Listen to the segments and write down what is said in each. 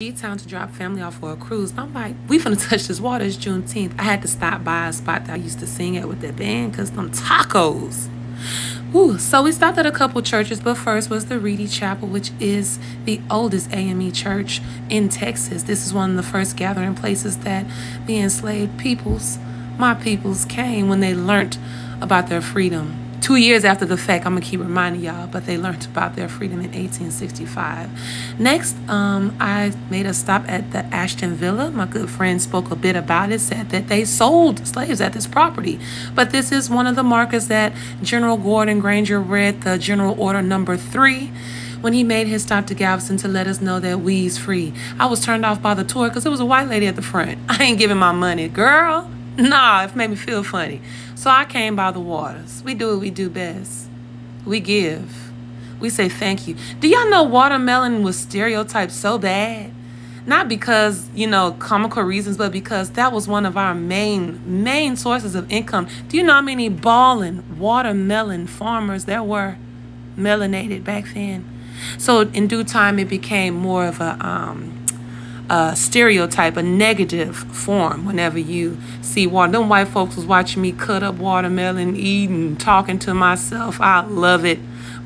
G-Town to drop family off for a cruise. I'm like, we finna touch this water. It's Juneteenth. I had to stop by a spot that I used to sing at with that band because them tacos. Ooh, so we stopped at a couple churches, but first was the Reedy Chapel, which is the oldest AME church in Texas. This is one of the first gathering places that the enslaved peoples, my peoples, came when they learned about their freedom. 2 years after the fact, I'm going to keep reminding y'all, but they learned about their freedom in 1865. Next, I made a stop at the Ashton Villa. My good friend spoke a bit about it, said that they sold slaves at this property. But this is one of the markers that General Gordon Granger read, the General Order Number 3. When he made his stop to Galveston to let us know that we's free. I was turned off by the tour because it was a white lady at the front. I ain't giving my money, girl. Nah, it made me feel funny. So I came by the waters. We do what we do best. We give. We say thank you. Do y'all know watermelon was stereotyped so bad? Not because, you know, comical reasons, but because that was one of our main sources of income. Do you know how many ballin' watermelon farmers there were melanated back then? So in due time, it became more of a stereotype, a negative form whenever you see water. Them white folks was watching me cut up watermelon, eating, talking to myself. I love it.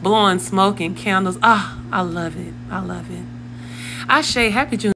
Blowing smoke and candles. Ah, I love it. I love it. Ashe, happy Juneteenth.